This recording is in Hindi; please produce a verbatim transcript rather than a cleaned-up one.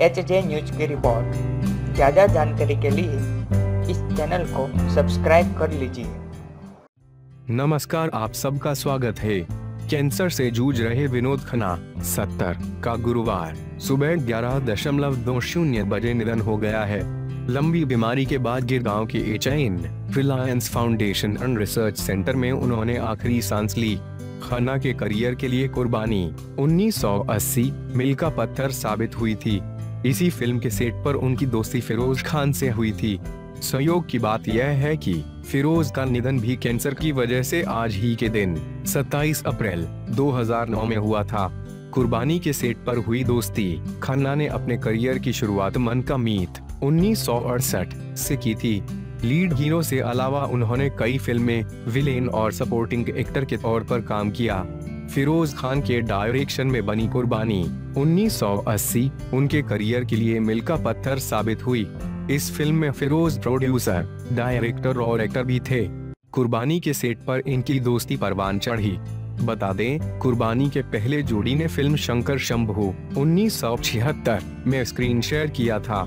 एच जे न्यूज की रिपोर्ट। ज़्यादा जानकारी के लिए इस चैनल को सब्सक्राइब कर लीजिए। नमस्कार, आप सबका स्वागत है। कैंसर से जूझ रहे विनोद खन्ना सत्तर का गुरुवार सुबह ग्यारह दशमलव दो शून्य बजे निधन हो गया है। लंबी बीमारी के बाद गिरगांव के H J Reliance foundation and research centre में उन्होंने आखिरी सांस ली। खन्ना के करियर के लिए कुर्बानी उन्नीस सौ अस्सी मील का पत्थर साबित हुई थी। इसी फिल्म के सेट पर उनकी दोस्ती फिरोज खान से हुई थी। संयोग की बात यह है कि फिरोज का निधन भी कैंसर की वजह से आज ही के दिन सत्ताईस अप्रैल दो हज़ार नौ में हुआ था। कुर्बानी के सेट पर हुई दोस्ती। खन्ना ने अपने करियर की शुरुआत मन का मीत उन्नीस सौ अड़सठ से की थी। लीड हीरो से अलावा उन्होंने कई फिल्में विलेन और सपोर्टिंग एक्टर के तौर पर काम किया। फिरोज खान के डायरेक्शन में बनी कुर्बानी उन्नीस सौ अस्सी उनके करियर के लिए मील का पत्थर साबित हुई। इस फिल्म में फिरोज प्रोड्यूसर, डायरेक्टर और एक्टर भी थे। कुर्बानी के सेट पर इनकी दोस्ती परवान चढ़ी। बता दें, कुर्बानी के पहले जोड़ी ने फिल्म शंकर शंभू उन्नीस सौ छिहत्तर में स्क्रीन शेयर किया था।